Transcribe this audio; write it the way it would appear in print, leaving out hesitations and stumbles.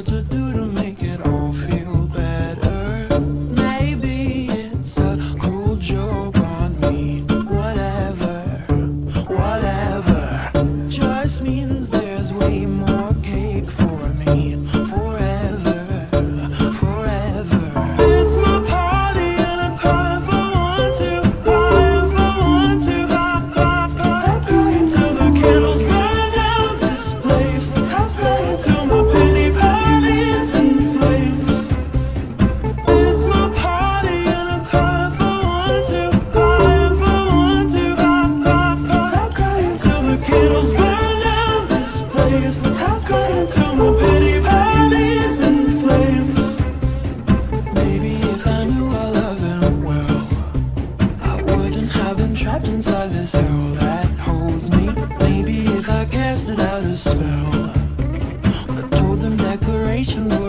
what to do to make it all feel better. Maybe it's a cruel joke on me. Whatever, whatever, just means there's way more cake for me. How could I tell my pity parties in flames? Maybe if I knew all of them well, I wouldn't have been trapped inside this hell that holds me. Maybe if I casted out a spell, I told them declarations.